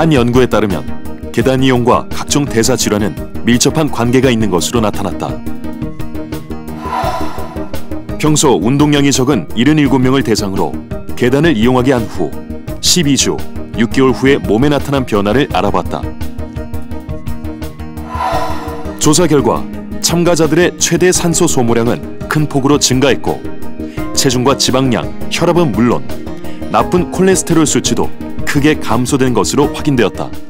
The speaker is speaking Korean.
한 연구에 따르면 계단 이용과 각종 대사 질환은 밀접한 관계가 있는 것으로 나타났다. 평소 운동량이 적은 77명을 대상으로 계단을 이용하게 한 후 12주, 6개월 후에 몸에 나타난 변화를 알아봤다. 조사 결과 참가자들의 최대 산소 소모량은 큰 폭으로 증가했고 체중과 지방량, 혈압은 물론 나쁜 콜레스테롤 수치도 크게 감소된 것으로 확인되었다.